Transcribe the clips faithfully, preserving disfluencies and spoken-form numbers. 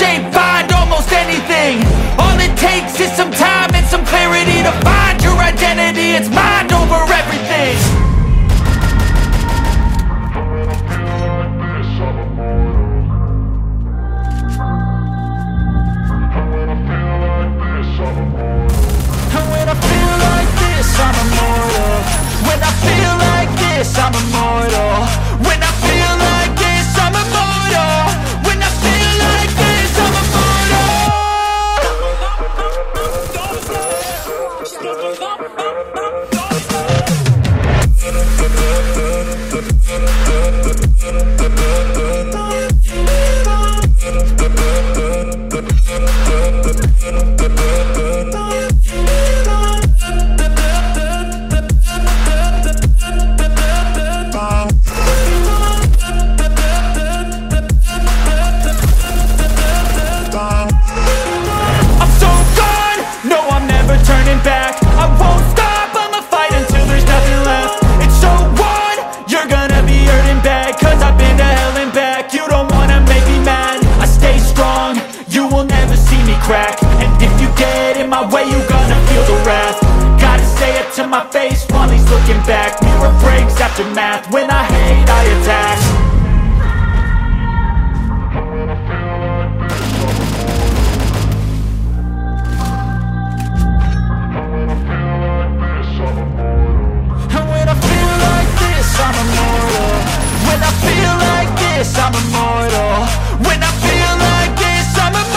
shape, find almost anything. All it takes is some time and some clarity to find your identity. It's mind over everything. I'm immortal. When I feel like this, I'm immortal. When I feel like this, I'm immortal. And if you get in my way, you gonna feel the wrath. Gotta say it to my face while he's looking back. Mirror breaks after math. When I hate, I attack. And when I feel like this, I'm immortal. When I feel like this, I'm immortal. When I feel like this, I'm immortal.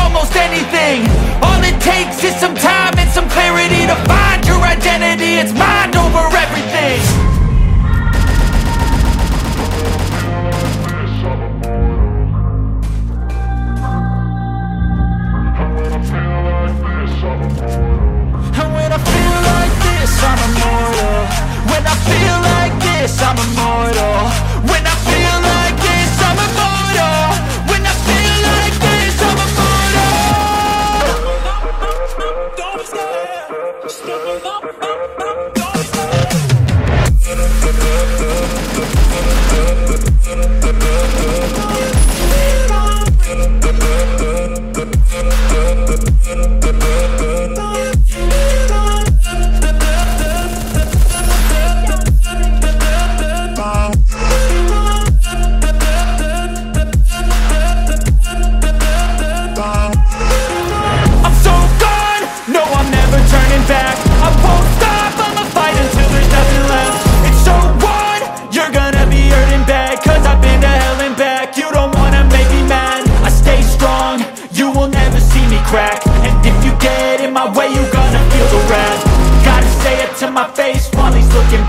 almost anything. All it takes is some time and some clarity to find your identity. It's mind over everything. And when I feel like this, I'm immortal. When I feel like this, I'm immortal. When I feel like this, I'm immortal. When I feel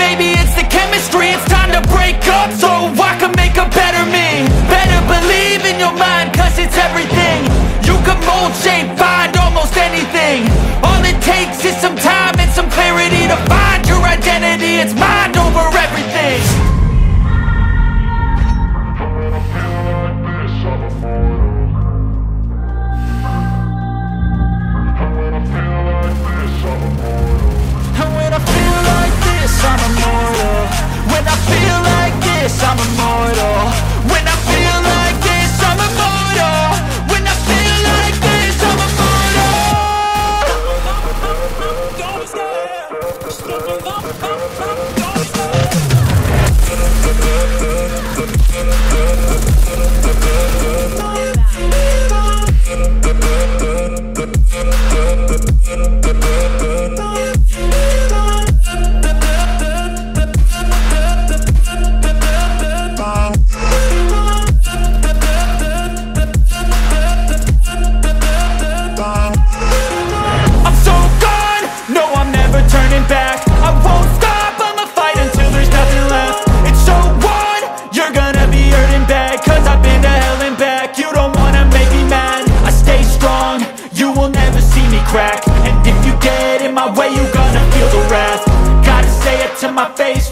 maybe it's the chemistry. It's time to break up so I can make a better me. Better believe in your mind, cause it's everything. You can mold, shape, find almost anything. All it takes is some time and some clarity to find your identity. It's mind over everything. And when I feel like this, I'm immortal. When I feel like this, I'm immortal. When I feel like this, I'm immortal. When I feel like this, I'm immortal.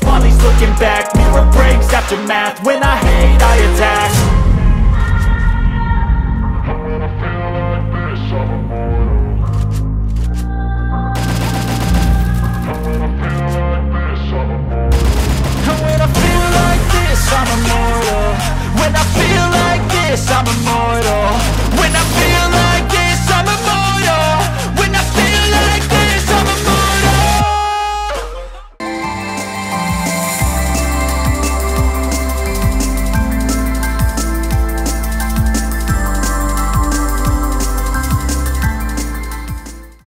While he's looking back, mirror breaks after math. When I hate, I attack.